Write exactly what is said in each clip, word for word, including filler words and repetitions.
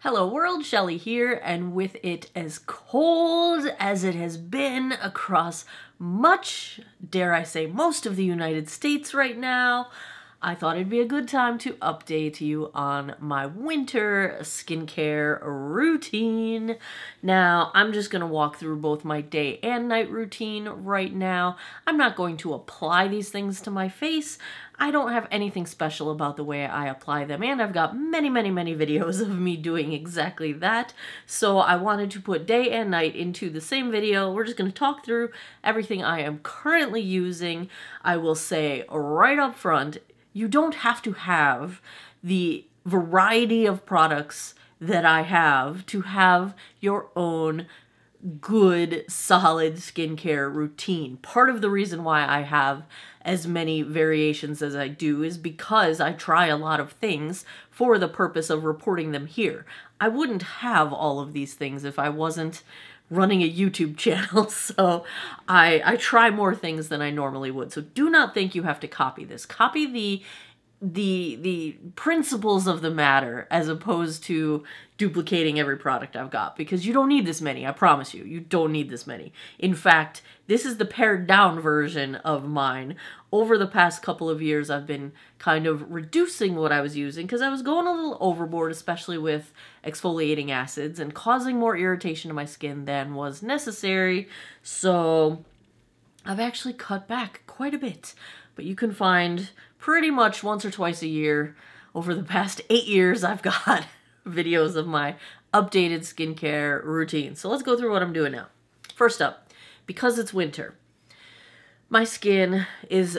Hello world, Shelly here, and with it as cold as it has been across much, dare I say most of the United States right now, I thought it'd be a good time to update you on my winter skincare routine. Now, I'm just gonna walk through both my day and night routine right now. I'm not going to apply these things to my face. I don't have anything special about the way I apply them, and I've got many, many, many videos of me doing exactly that. So I wanted to put day and night into the same video. We're just gonna talk through everything I am currently using. I will say right up front, you don't have to have the variety of products that I have to have your own good, solid skincare routine. Part of the reason why I have as many variations as I do is because I try a lot of things for the purpose of reporting them here. I wouldn't have all of these things if I wasn't running a YouTube channel, so I, I try more things than I normally would. So do not think you have to copy this. Copy the the the principles of the matter as opposed to duplicating every product I've got, because you don't need this many, I promise you. You don't need this many. In fact, this is the pared down version of mine. Over the past couple of years, I've been kind of reducing what I was using because I was going a little overboard, especially with exfoliating acids, and causing more irritation to my skin than was necessary. So I've actually cut back quite a bit, but you can find pretty much once or twice a year over the past eight years, I've got videos of my updated skincare routine. So let's go through what I'm doing now. First up, because it's winter, my skin is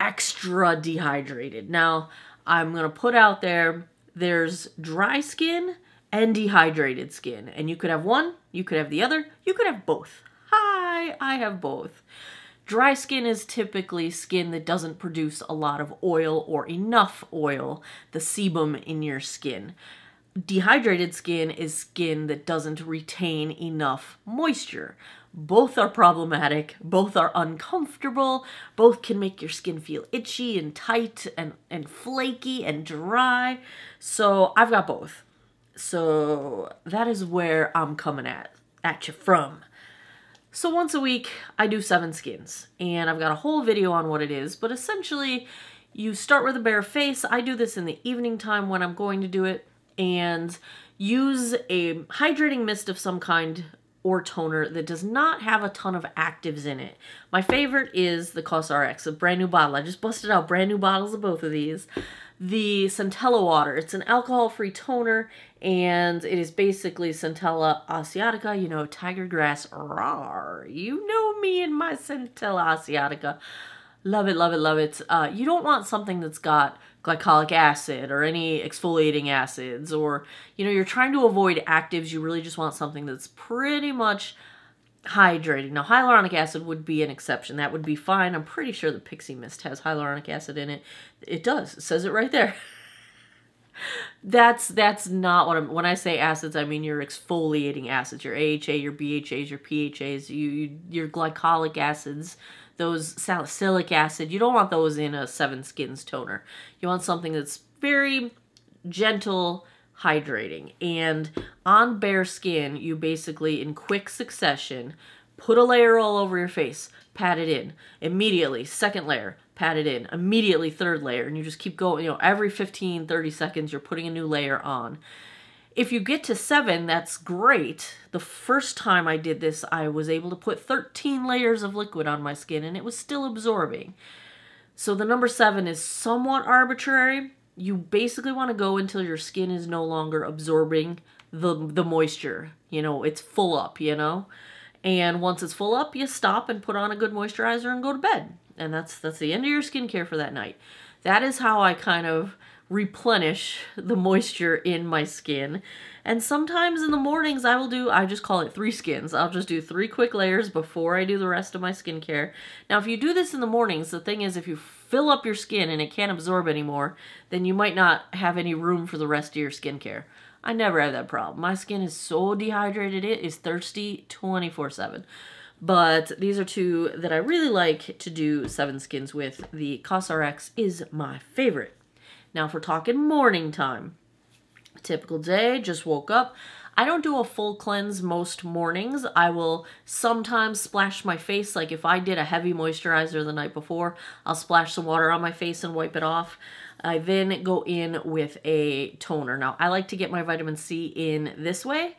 extra dehydrated. Now, I'm gonna put out there, there's dry skin and dehydrated skin, and you could have one, you could have the other, you could have both. Hi, I have both. Dry skin is typically skin that doesn't produce a lot of oil or enough oil, the sebum in your skin. Dehydrated skin is skin that doesn't retain enough moisture. Both are problematic, both are uncomfortable, both can make your skin feel itchy and tight and, and flaky and dry. So I've got both. So that is where I'm coming at, at you from. So once a week, I do seven skins, and I've got a whole video on what it is, but essentially you start with a bare face. I do this in the evening time when I'm going to do it, and use a hydrating mist of some kind or toner that does not have a ton of actives in it. My favorite is the C O S R X, a brand new bottle. I just busted out brand new bottles of both of these. The Centella water, it's an alcohol-free toner, and it is basically Centella Asiatica, you know, tiger grass, rawr. You know me and my Centella Asiatica. Love it, love it, love it. Uh, you don't want something that's got glycolic acid or any exfoliating acids, or, you know, you're trying to avoid actives. You really just want something that's pretty much hydrating. Now, hyaluronic acid would be an exception. That would be fine. I'm pretty sure the Pixi mist has hyaluronic acid in it. It does. It says it right there. That's that's not what I'm, when I say acids, I mean your exfoliating acids, your A H A, your B H As, your P H As, you, you your glycolic acids, those salicylic acid. You don't want those in a Seven Skins toner. You want something that's very gentle, hydrating. And on bare skin, you basically, in quick succession, put a layer all over your face, pat it in. Immediately, second layer, pat it in. Immediately, third layer. And you just keep going, you know, every fifteen, thirty seconds, you're putting a new layer on. If you get to seven, that's great. The first time I did this, I was able to put thirteen layers of liquid on my skin, and it was still absorbing. So the number seven is somewhat arbitrary. You basically want to go until your skin is no longer absorbing the, the moisture. You know, it's full up, you know? And once it's full up, you stop and put on a good moisturizer and go to bed. And that's, that's the end of your skincare for that night. That is how I kind of replenish the moisture in my skin. And sometimes in the mornings I will do, I just call it three skins. I'll just do three quick layers before I do the rest of my skincare. Now, if you do this in the mornings, the thing is, if you fill up your skin and it can't absorb anymore, then you might not have any room for the rest of your skincare. I never have that problem. My skin is so dehydrated, it is thirsty twenty-four seven. But these are two that I really like to do seven skins with. The C O S R X is my favorite. Now, if we're talking morning time, Typical day, just woke up. I don't do a full cleanse most mornings. I will sometimes splash my face. Like if I did a heavy moisturizer the night before, I'll splash some water on my face and wipe it off. I then go in with a toner. Now, I like to get my vitamin C in this way.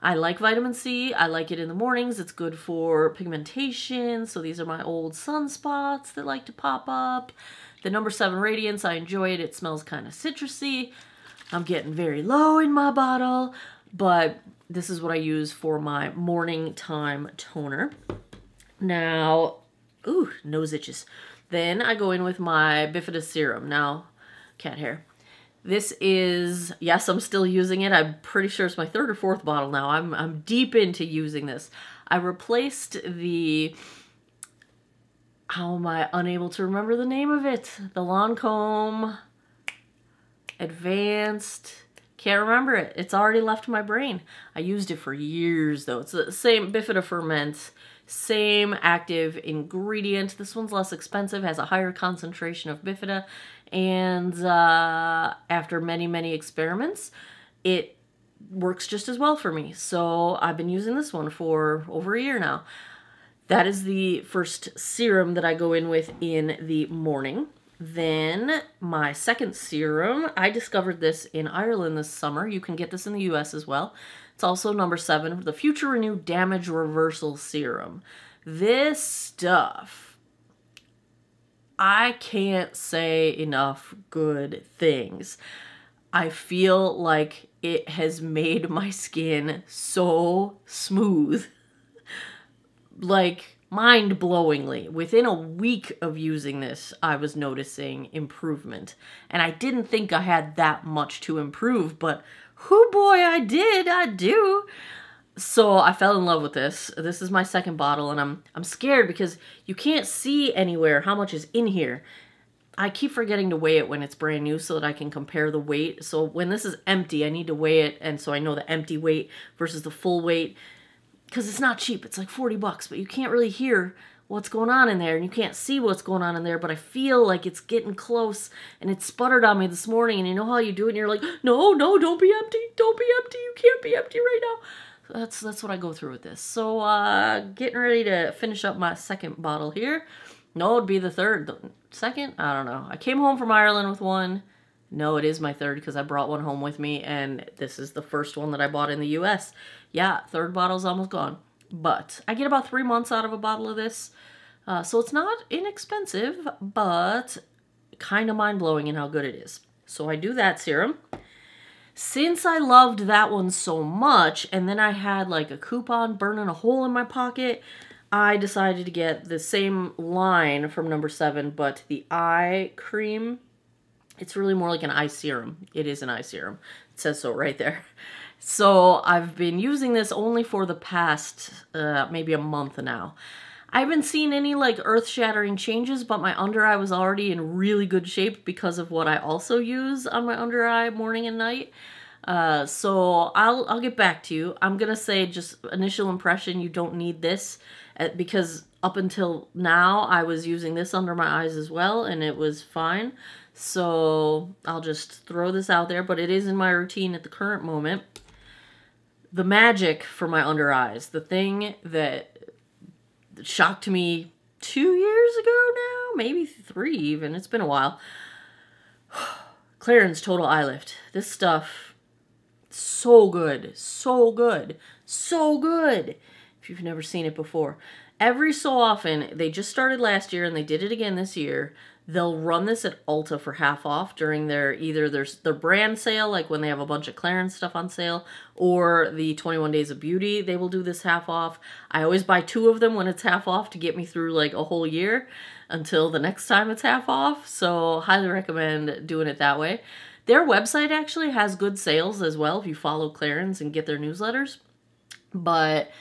I like vitamin C. I like it in the mornings. It's good for pigmentation. So these are my old sunspots that like to pop up. The number seven Radiance, I enjoy it. It smells kind of citrusy. I'm getting very low in my bottle, but this is what I use for my morning time toner. Now, ooh, nose itches. Then I go in with my Bifida serum. Now, cat hair. This is, yes, I'm still using it. I'm pretty sure it's my third or fourth bottle now. I'm, I'm deep into using this. I replaced the, how am I unable to remember the name of it? The Lancôme Advanced, can't remember it. It's already left my brain. I used it for years though. It's the same Bifida ferment, same active ingredient. This one's less expensive, has a higher concentration of Bifida. And uh, after many, many experiments, it works just as well for me. So I've been using this one for over a year now. That is the first serum that I go in with in the morning. Then my second serum, I discovered this in Ireland this summer. You can get this in the U S as well. It's also number seven, the Future Renew Damage Reversal Serum. This stuff, I can't say enough good things. I feel like it has made my skin so smooth, like mind-blowingly. Within a week of using this, I was noticing improvement. And I didn't think I had that much to improve, but hoo boy, I did, I do. So I fell in love with this. This is my second bottle, and I'm I'm scared because you can't see anywhere how much is in here. I keep forgetting to weigh it when it's brand new so that I can compare the weight. So when this is empty, I need to weigh it, and so I know the empty weight versus the full weight. Because it's not cheap, it's like forty bucks, but you can't really hear what's going on in there and you can't see what's going on in there, but I feel like it's getting close. And it sputtered on me this morning, and you know how you do it and you're like, no, no, don't be empty, don't be empty, you can't be empty right now. That's that's what I go through with this. So uh, getting ready to finish up my second bottle here. No, it'd be the third, the second, I don't know. I came home from Ireland with one. No, it is my third because I brought one home with me, and this is the first one that I bought in the U S. Yeah, third bottle's almost gone. But I get about three months out of a bottle of this, uh, so it's not inexpensive, but kind of mind-blowing in how good it is. So I do that serum. Since I loved that one so much, and then I had like a coupon burning a hole in my pocket, I decided to get the same line from number seven, but the eye cream. It's really more like an eye serum. It is an eye serum. It says so right there. So I've been using this only for the past uh, maybe a month now. I haven't seen any like earth-shattering changes, but my under eye was already in really good shape because of what I also use on my under eye morning and night. Uh, so I'll, I'll get back to you. I'm gonna say just initial impression, you don't need this because up until now I was using this under my eyes as well and it was fine. So I'll just throw this out there, but it is in my routine at the current moment. The magic for my under eyes, the thing that shocked me two years ago now, maybe three even, it's been a while. Clarins Total Eye Lift. This stuff, so good, so good, so good. If you've never seen it before. Every so often, they just started last year and they did it again this year. They'll run this at Ulta for half off during their either their, their brand sale, like when they have a bunch of Clarins stuff on sale, or the twenty-one days of beauty, they will do this half off. I always buy two of them when it's half off to get me through like a whole year until the next time it's half off. So highly recommend doing it that way. Their website actually has good sales as well if you follow Clarins and get their newsletters. But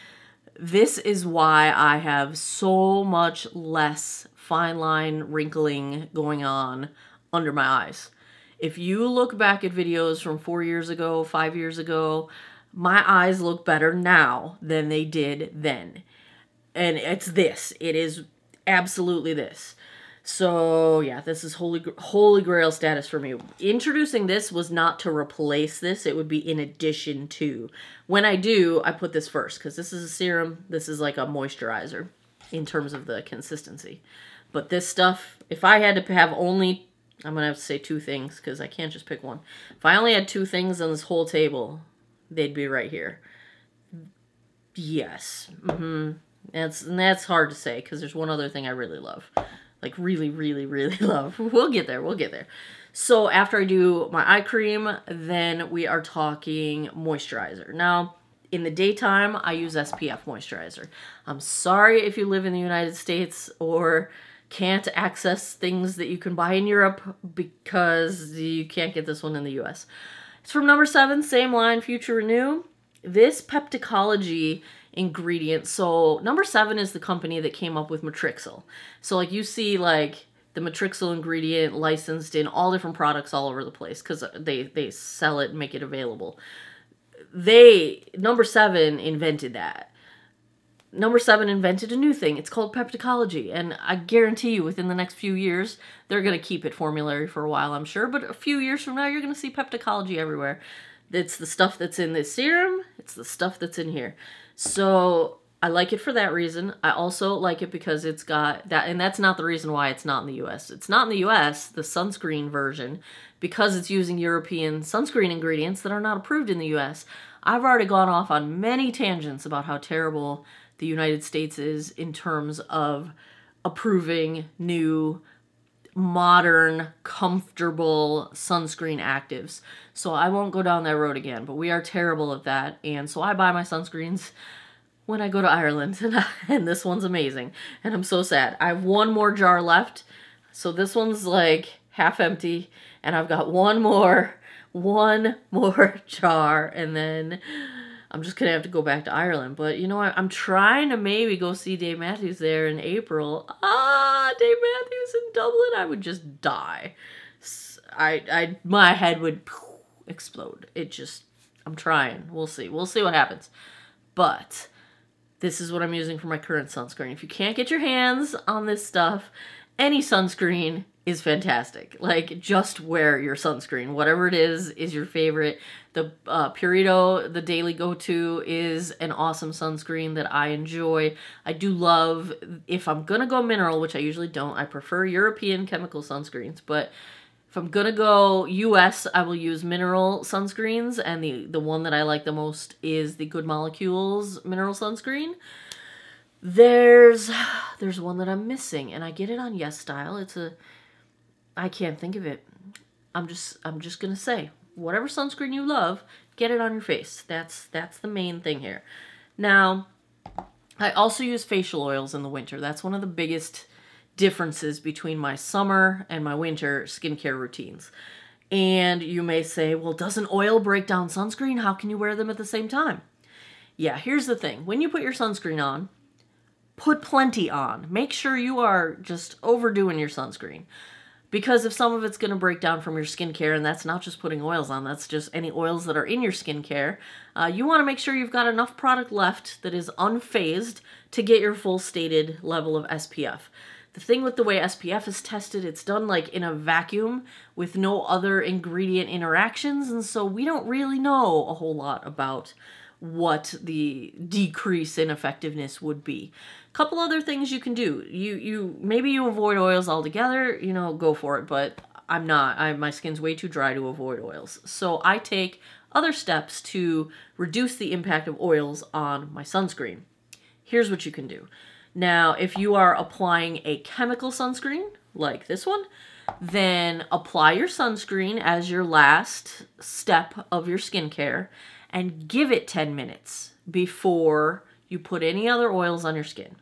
this is why I have so much less fine line wrinkling going on under my eyes. If you look back at videos from four years ago, five years ago, my eyes look better now than they did then. And it's this. It is absolutely this. So yeah, this is holy, holy grail status for me. Introducing this was not to replace this. It would be in addition to. When I do, I put this first because this is a serum. This is like a moisturizer in terms of the consistency. But this stuff, if I had to have only, I'm going to have to say two things because I can't just pick one. If I only had two things on this whole table, they'd be right here. Yes. Mm-hmm. That's, and that's hard to say because there's one other thing I really love. Like really, really, really love. We'll get there. We'll get there. So after I do my eye cream, then we are talking moisturizer. Now, in the daytime, I use S P F moisturizer. I'm sorry if you live in the United States or can't access things that you can buy in Europe because you can't get this one in the U S. It's from Number seven, same line, Future Renew. This Pepticology ingredient, so Number seven is the company that came up with Matrixyl. So like you see like the Matrixyl ingredient licensed in all different products all over the place because they, they sell it and make it available. They, Number seven invented that. Number seven invented a new thing. It's called Pepticology, and I guarantee you within the next few years, they're going to keep it formulary for a while, I'm sure, but a few years from now, you're going to see Pepticology everywhere. It's the stuff that's in this serum. It's the stuff that's in here. So I like it for that reason. I also like it because it's got that, and that's not the reason why it's not in the U S. It's not in the U S, the sunscreen version, because it's using European sunscreen ingredients that are not approved in the U S. I've already gone off on many tangents about how terrible the United States is in terms of approving new, modern, comfortable sunscreen actives. So I won't go down that road again, but we are terrible at that. And so I buy my sunscreens when I go to Ireland, and, I, and this one's amazing. And I'm so sad. I have one more jar left. So this one's like half empty, and I've got one more, one more jar, and then I'm just going to have to go back to Ireland. But, you know, I, I'm trying to maybe go see Dave Matthews there in April. Ah, Dave Matthews in Dublin, I would just die. I, I, my head would explode. It just, I'm trying. We'll see. We'll see what happens. But this is what I'm using for my current sunscreen. If you can't get your hands on this stuff, any sunscreen is fantastic. Like, just wear your sunscreen. Whatever it is, is your favorite. The uh, Purito, the daily go-to, is an awesome sunscreen that I enjoy. I do love, if I'm gonna go mineral, which I usually don't, I prefer European chemical sunscreens, but if I'm gonna go U S, I will use mineral sunscreens, and the, the one that I like the most is the Good Molecules mineral sunscreen. There's, there's one that I'm missing, and I get it on YesStyle. It's a, I can't think of it. I'm just, I'm just gonna say, whatever sunscreen you love, get it on your face. That's that's the main thing here. Now, I also use facial oils in the winter. That's one of the biggest differences between my summer and my winter skincare routines. And you may say, well, doesn't oil break down sunscreen? How can you wear them at the same time? Yeah, here's the thing. When you put your sunscreen on, put plenty on. Make sure you are just overdoing your sunscreen. Because if some of it's going to break down from your skincare, and that's not just putting oils on, that's just any oils that are in your skincare, uh, you want to make sure you've got enough product left that is unphased to get your full stated level of S P F. The thing with the way S P F is tested, it's done like in a vacuum with no other ingredient interactions, and so we don't really know a whole lot about what the decrease in effectiveness would be. A couple other things you can do. You you maybe you avoid oils altogether, you know, go for it, but I'm not. I my skin's way too dry to avoid oils. So I take other steps to reduce the impact of oils on my sunscreen. Here's what you can do. Now, if you are applying a chemical sunscreen like this one, then apply your sunscreen as your last step of your skincare, and give it ten minutes before you put any other oils on your skin.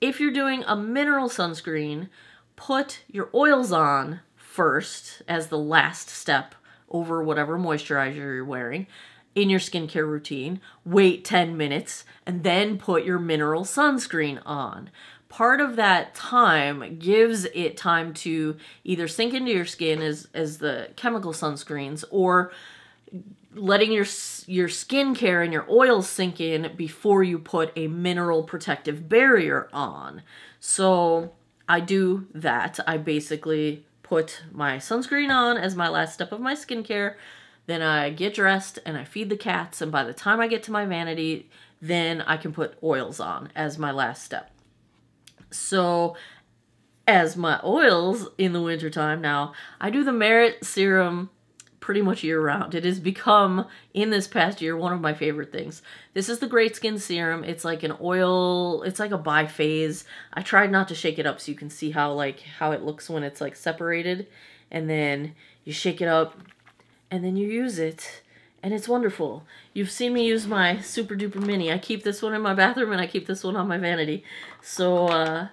If you're doing a mineral sunscreen, put your oils on first as the last step over whatever moisturizer you're wearing in your skincare routine. Wait ten minutes and then put your mineral sunscreen on. Part of that time gives it time to either sink into your skin as, as the chemical sunscreens, or letting your your skincare and your oils sink in before you put a mineral protective barrier on. So I do that. I basically put my sunscreen on as my last step of my skincare. Then I get dressed and I feed the cats. And by the time I get to my vanity, then I can put oils on as my last step. So as my oils in the wintertime now, I do the Merit serum pretty much year round. It has become, in this past year, one of my favorite things. This is the Great Skin Serum. It's like an oil, it's like a biphase. I tried not to shake it up so you can see how like how it looks when it's like separated. And then you shake it up and then you use it. And it's wonderful. You've seen me use my Super Duper Mini. I keep this one in my bathroom and I keep this one on my vanity. So uh,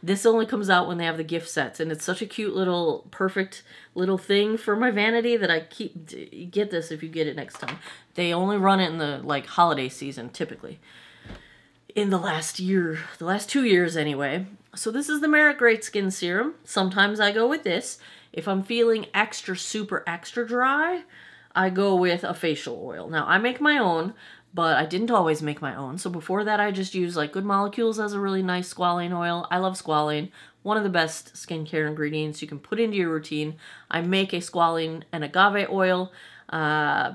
this only comes out when they have the gift sets. And it's such a cute little, perfect little thing for my vanity that I keep... Get this if you get it next time. They only run it in the like holiday season, typically. In the last year, the last two years anyway. So this is the Merit Great Skin Serum. Sometimes I go with this. If I'm feeling extra, super, extra dry, I go with a facial oil. Now, I make my own, but I didn't always make my own. So before that, I just used like Good Molecules as a really nice squalane oil. I love squalane. One of the best skincare ingredients you can put into your routine. I make a squalane and agave oil. Uh,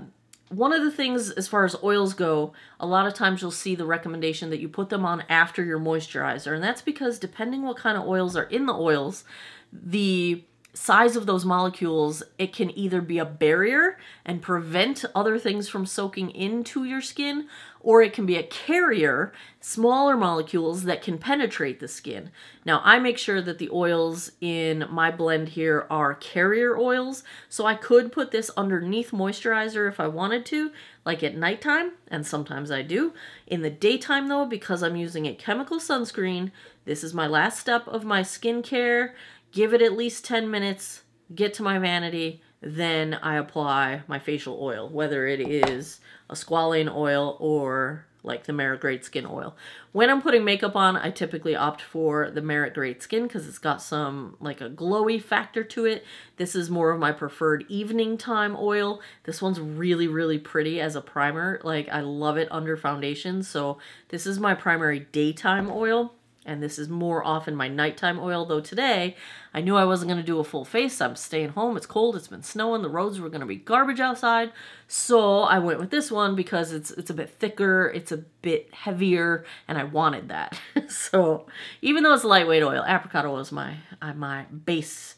one of the things as far as oils go, a lot of times you'll see the recommendation that you put them on after your moisturizer. And that's because depending what kind of oils are in the oils, the size of those molecules, it can either be a barrier and prevent other things from soaking into your skin, or it can be a carrier, smaller molecules that can penetrate the skin. Now, I make sure that the oils in my blend here are carrier oils, so I could put this underneath moisturizer if I wanted to, like at nighttime, and sometimes I do. In the daytime though, because I'm using a chemical sunscreen, this is my last step of my skincare. Give it at least ten minutes, get to my vanity, then I apply my facial oil, whether it is a squalane oil or like the Merit Great Skin oil. When I'm putting makeup on, I typically opt for the Merit Great Skin because it's got some like a glowy factor to it. This is more of my preferred evening time oil. This one's really, really pretty as a primer. Like I love it under foundation. So this is my primary daytime oil. And this is more often my nighttime oil, though today I knew I wasn't going to do a full face. I'm staying home. It's cold. It's been snowing. The roads were going to be garbage outside. So I went with this one because it's it's a bit thicker. It's a bit heavier, and I wanted that. So even though it's lightweight oil, apricot oil is my, uh, my base.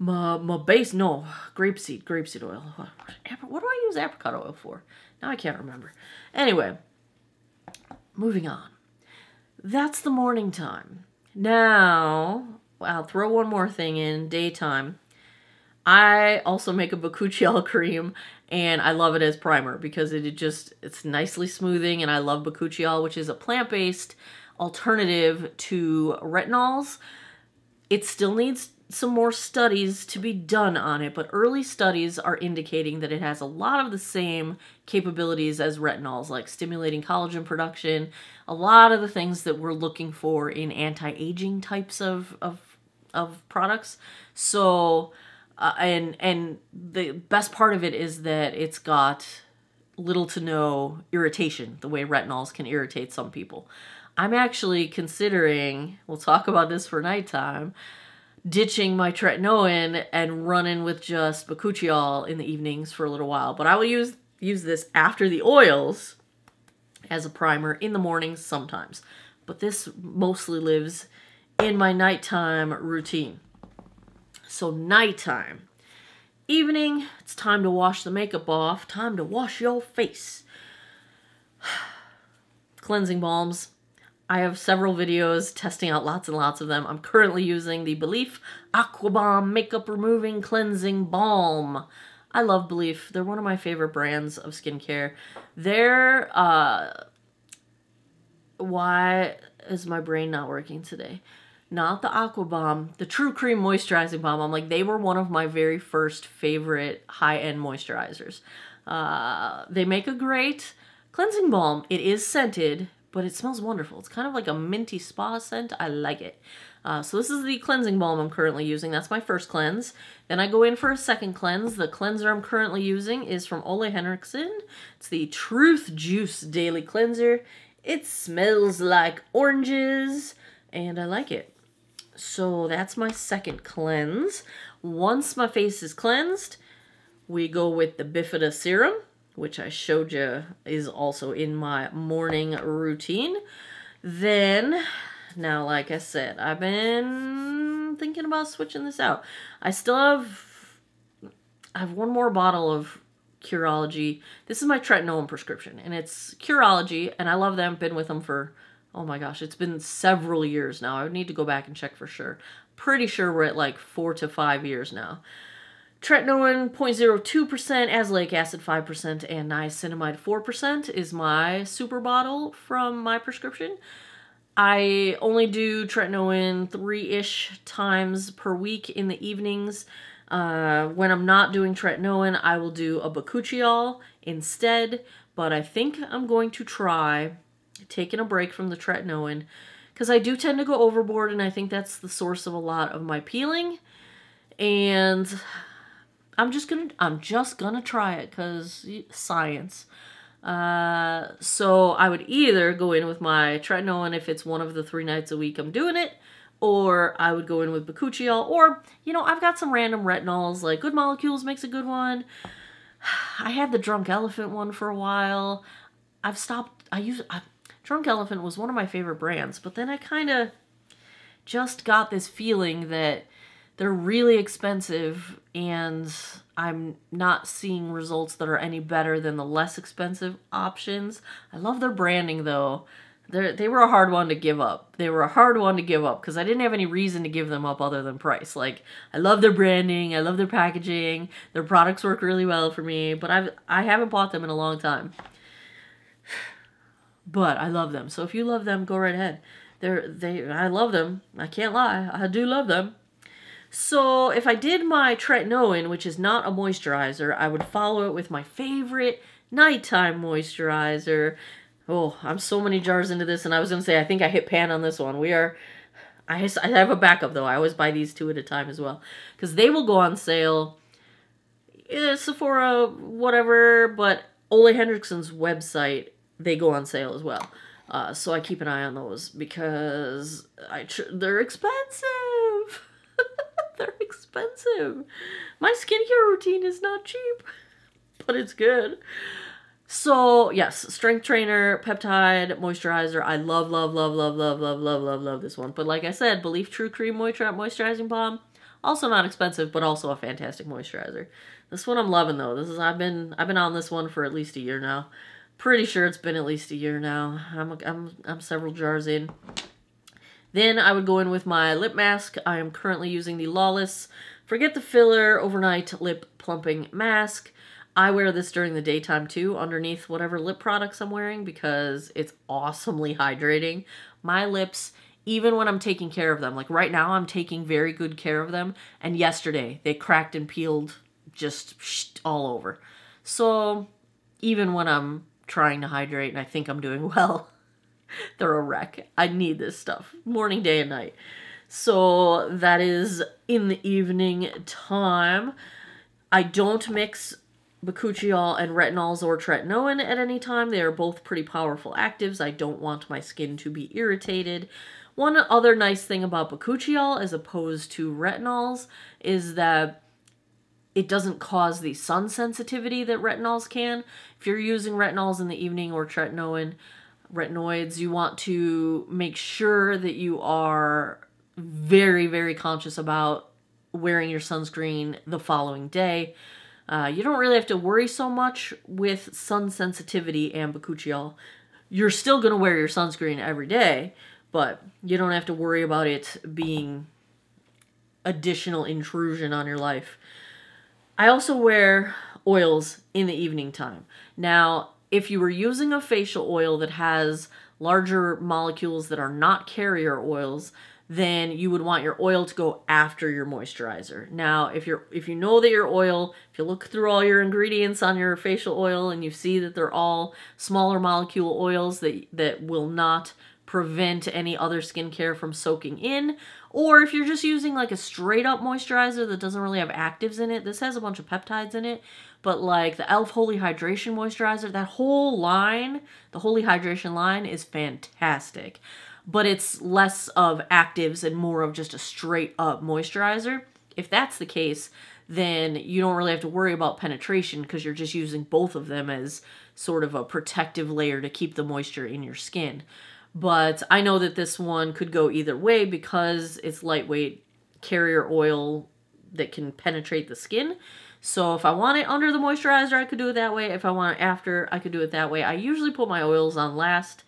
My, my base, no, grapeseed, grapeseed oil. What do I use apricot oil for? Now I can't remember. Anyway, moving on. That's the morning time. Now, I'll throw one more thing in, daytime. I also make a Bakuchiol cream, and I love it as primer because it just, it's nicely smoothing, and I love Bakuchiol, which is a plant-based alternative to retinols. It still needs some more studies to be done on it, but early studies are indicating that it has a lot of the same capabilities as retinols, like stimulating collagen production, a lot of the things that we're looking for in anti-aging types of, of, of products. So, uh, and, and the best part of it is that it's got little to no irritation, the way retinols can irritate some people. I'm actually considering, we'll talk about this for nighttime, ditching my tretinoin and running with just Bakuchiol in the evenings for a little while. But I will use use this after the oils as a primer in the mornings sometimes. But this mostly lives in my nighttime routine. So nighttime. Evening, it's time to wash the makeup off. Time to wash your face. Cleansing balms. I have several videos testing out lots and lots of them. I'm currently using the Belif Aquabomb Makeup Removing Cleansing Balm. I love Belif. They're one of my favorite brands of skincare. They're, uh, why is my brain not working today? Not the Aquabomb, the True Cream Moisturizing Balm. I'm like, they were one of my very first favorite high-end moisturizers. Uh, they make a great cleansing balm. It is scented, but it smells wonderful. It's kind of like a minty spa scent. I like it. Uh, so this is the cleansing balm I'm currently using. That's my first cleanse. Then I go in for a second cleanse. The cleanser I'm currently using is from Ole Henriksen. It's the Truth Juice Daily Cleanser. It smells like oranges, and I like it. So that's my second cleanse. Once my face is cleansed, we go with the Bifida serum, which I showed you is also in my morning routine. Then, now like I said, I've been thinking about switching this out. I still have, I have one more bottle of Curology. This is my Tretinoin prescription, and it's Curology, and I love them. Been with them for, oh my gosh, it's been several years now. I would need to go back and check for sure. Pretty sure we're at like four to five years now. Tretinoin zero point zero two percent, azelaic acid five percent, and niacinamide four percent is my super bottle from my prescription. I only do tretinoin three-ish times per week in the evenings. Uh, when I'm not doing tretinoin, I will do a Bakuchiol instead, but I think I'm going to try taking a break from the tretinoin because I do tend to go overboard, and I think that's the source of a lot of my peeling. And I'm just gonna, I'm just gonna try it because science. Uh, so I would either go in with my tretinoin if it's one of the three nights a week I'm doing it, or I would go in with Bakuchiol, or, you know, I've got some random retinols, like Good Molecules makes a good one. I had the Drunk Elephant one for a while. I've stopped, I use, I, Drunk Elephant was one of my favorite brands, but then I kind of just got this feeling that they're really expensive and I'm not seeing results that are any better than the less expensive options. I love their branding though. They're, they were a hard one to give up. They were a hard one to give up because I didn't have any reason to give them up other than price. Like, I love their branding. I love their packaging. Their products work really well for me, but I've, I haven't bought them in a long time. But I love them. So if you love them, go right ahead. They're, they, I love them. I can't lie. I do love them. So if I did my tretinoin, which is not a moisturizer, I would follow it with my favorite nighttime moisturizer. Oh, I'm so many jars into this, and I was going to say, I think I hit pan on this one. We are, I have a backup though. I always buy these two at a time as well, because they will go on sale, eh, Sephora, whatever, but Ole Henriksen's website, they go on sale as well. Uh, so I keep an eye on those, because I tr they're expensive. They're expensive. My skincare routine is not cheap, but it's good. So yes, strength trainer, peptide, moisturizer. I love, love, love, love, love, love, love, love, love this one. But like I said, Belif True Cream Moisturizing Balm, also not expensive, but also a fantastic moisturizer. This one I'm loving though. This is, I've been, I've been on this one for at least a year now. Pretty sure it's been at least a year now. I'm, I'm, I'm several jars in. Then I would go in with my lip mask. I am currently using the Lawless Forget the Filler Overnight Lip Plumping Mask. I wear this during the daytime too, underneath whatever lip products I'm wearing, because it's awesomely hydrating. My lips, even when I'm taking care of them, like right now I'm taking very good care of them, and yesterday they cracked and peeled just all over. So even when I'm trying to hydrate and I think I'm doing well, they're a wreck. I need this stuff morning, day, and night. So that is in the evening time. I don't mix Bakuchiol and retinols or tretinoin at any time. They are both pretty powerful actives. I don't want my skin to be irritated. One other nice thing about Bakuchiol as opposed to retinols is that it doesn't cause the sun sensitivity that retinols can. If you're using retinols in the evening or tretinoin, retinoids, you want to make sure that you are very, very conscious about wearing your sunscreen the following day. Uh, you don't really have to worry so much with sun sensitivity and Bakuchiol. You're still going to wear your sunscreen every day, but you don't have to worry about it being additional intrusion on your life. I also wear oils in the evening time. Now, if you were using a facial oil that has larger molecules that are not carrier oils, then you would want your oil to go after your moisturizer. Now, if you're if you know that your oil, if you look through all your ingredients on your facial oil and you see that they're all smaller molecule oils that, that will not prevent any other skincare from soaking in, or if you're just using like a straight up moisturizer that doesn't really have actives in it, this has a bunch of peptides in it, but like the E L F Holy Hydration Moisturizer, that whole line, the Holy Hydration line is fantastic. but it's less of actives and more of just a straight up moisturizer. If that's the case, then you don't really have to worry about penetration because you're just using both of them as sort of a protective layer to keep the moisture in your skin. But I know that this one could go either way because it's lightweight carrier oil that can penetrate the skin. So if I want it under the moisturizer, I could do it that way. If I want it after, I could do it that way. I usually put my oils on last,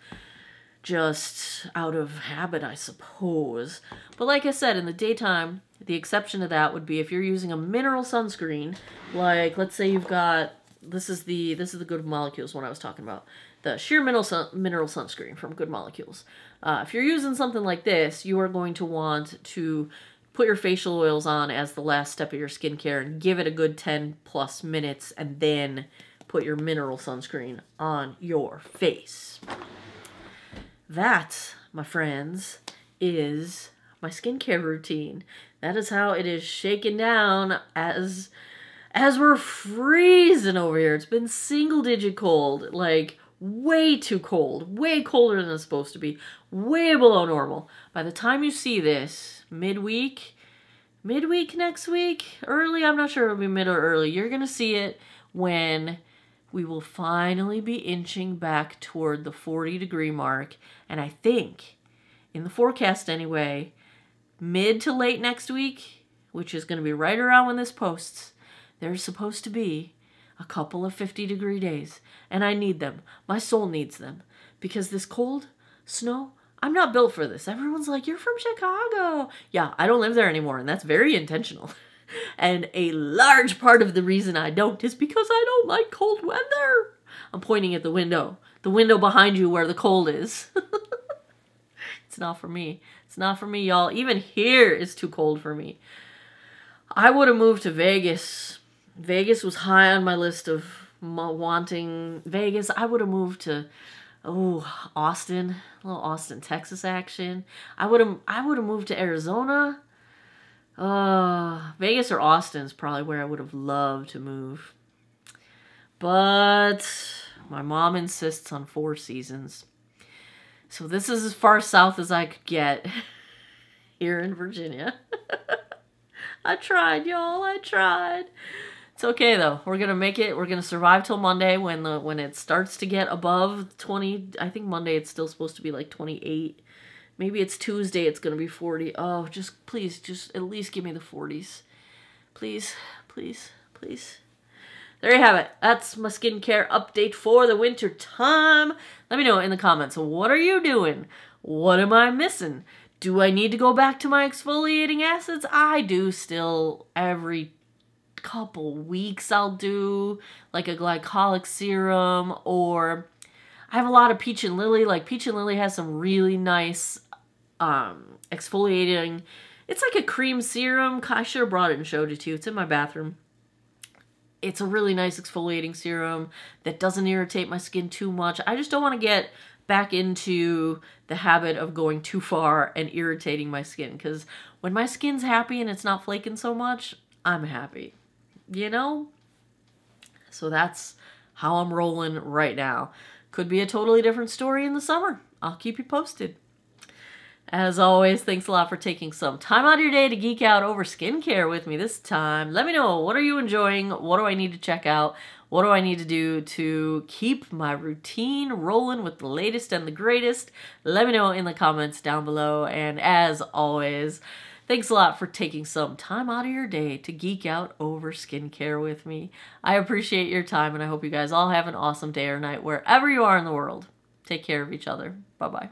just out of habit, I suppose. But like I said, in the daytime, the exception to that would be if you're using a mineral sunscreen, like let's say you've got, this is the this is the Good Molecules one I was talking about, the sheer mineral sun, mineral sunscreen from Good Molecules. Uh, if you're using something like this, you are going to want to put your facial oils on as the last step of your skincare and give it a good ten plus minutes and then put your mineral sunscreen on your face. That, my friends, is my skincare routine. That is how it is shaken down as as we're freezing over here. It's been single digit cold, like way too cold, way colder than it's supposed to be, way below normal. By the time you see this, midweek, midweek next week, early, I'm not sure it'll be mid or early, you're gonna see it when we will finally be inching back toward the forty degree mark. And I think, in the forecast anyway, mid to late next week, which is going to be right around when this posts, there's supposed to be a couple of fifty degree days. And I need them. My soul needs them. Because this cold, snow, I'm not built for this. Everyone's like, you're from Chicago. Yeah, I don't live there anymore, and that's very intentional. And a large part of the reason I don't is because I don't like cold weather. I'm pointing at the window. The window behind you where the cold is. It's not for me. It's not for me, y'all. Even here is too cold for me. I would have moved to Vegas. Vegas was high on my list of wanting Vegas. I would have moved to, oh, Austin. A little Austin, Texas action. I would have I would have moved to Arizona. Uh, Vegas or Austin is probably where I would have loved to move. But my mom insists on four seasons. So this is as far south as I could get here in Virginia. I tried, y'all. I tried. It's okay, though. We're going to make it. We're going to survive till Monday when the when it starts to get above twenty. I think Monday it's still supposed to be like twenty-eight. Maybe it's Tuesday, it's going to be forty. Oh, just please, just at least give me the forties. Please, please, please. There you have it. That's my skincare update for the winter time. Let me know in the comments. What are you doing? What am I missing? Do I need to go back to my exfoliating acids? I do still. Every couple weeks I'll do like a glycolic serum, or I have a lot of Peach and Lily. Like Peach and Lily has some really nice um, exfoliating. It's like a cream serum. I should have brought it and showed it to you. It's in my bathroom. It's a really nice exfoliating serum that doesn't irritate my skin too much. I just don't want to get back into the habit of going too far and irritating my skin, because when my skin's happy and it's not flaking so much, I'm happy, you know? So that's how I'm rolling right now. Could be a totally different story in the summer. I'll keep you posted. As always, thanks a lot for taking some time out of your day to geek out over skincare with me this time. Let me know, what are you enjoying? What do I need to check out? What do I need to do to keep my routine rolling with the latest and the greatest? Let me know in the comments down below. And as always, thanks a lot for taking some time out of your day to geek out over skincare with me. I appreciate your time, and I hope you guys all have an awesome day or night wherever you are in the world. Take care of each other. Bye-bye.